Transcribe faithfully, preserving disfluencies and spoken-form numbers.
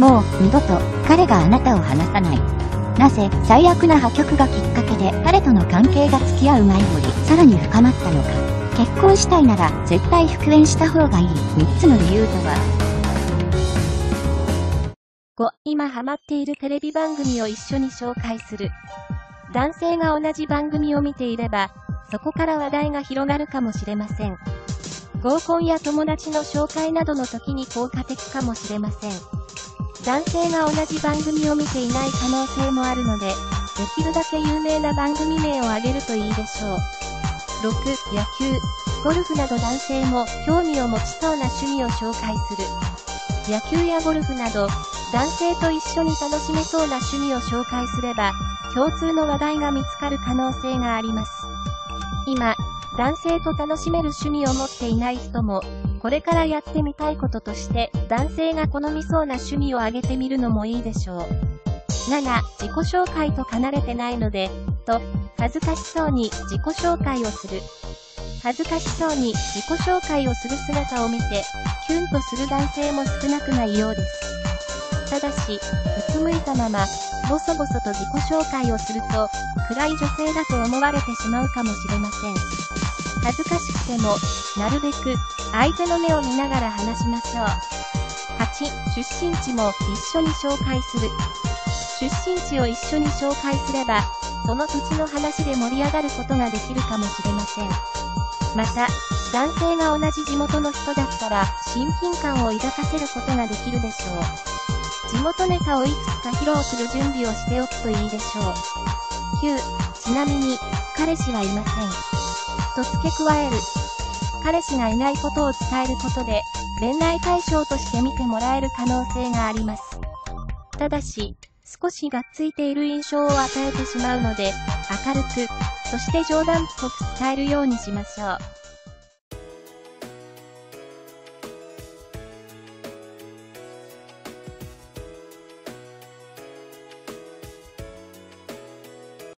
もう二度と彼があなたを離さない。なぜ最悪な破局がきっかけで彼との関係が付き合う前よりさらに深まったのか。結婚したいなら絶対復縁した方がいいみっつの理由とは。ご. 今ハマっているテレビ番組を一緒に紹介する。男性が同じ番組を見ていれば、そこから話題が広がるかもしれません。合コンや友達の紹介などの時に効果的かもしれません。男性が同じ番組を見ていない可能性もあるので、できるだけ有名な番組名を挙げるといいでしょう。ろく. 野球、ゴルフなど男性も興味を持ちそうな趣味を紹介する。野球やゴルフなど、男性と一緒に楽しめそうな趣味を紹介すれば、共通の話題が見つかる可能性があります。今、男性と楽しめる趣味を持っていない人も、これからやってみたいこととして、男性が好みそうな趣味を挙げてみるのもいいでしょう。なな. 自己紹介と離れてないので、と、恥ずかしそうに自己紹介をする。恥ずかしそうに自己紹介をする姿を見て、キュンとする男性も少なくないようです。ただし、うつむいたまま、ぼそぼそと自己紹介をすると、暗い女性だと思われてしまうかもしれません。恥ずかしくても、なるべく、相手の目を見ながら話しましょう。はち. 出身地も一緒に紹介する。出身地を一緒に紹介すれば、その土地の話で盛り上がることができるかもしれません。また、男性が同じ地元の人だったら、親近感を抱かせることができるでしょう。地元ネタをいくつか披露する準備をしておくといいでしょう。きゅう. ちなみに、彼氏はいません。と付け加える。彼氏がいないことを伝えることで、恋愛対象として見てもらえる可能性があります。ただし、少しがっついている印象を与えてしまうので、明るく、そして冗談っぽく伝えるようにしましょう。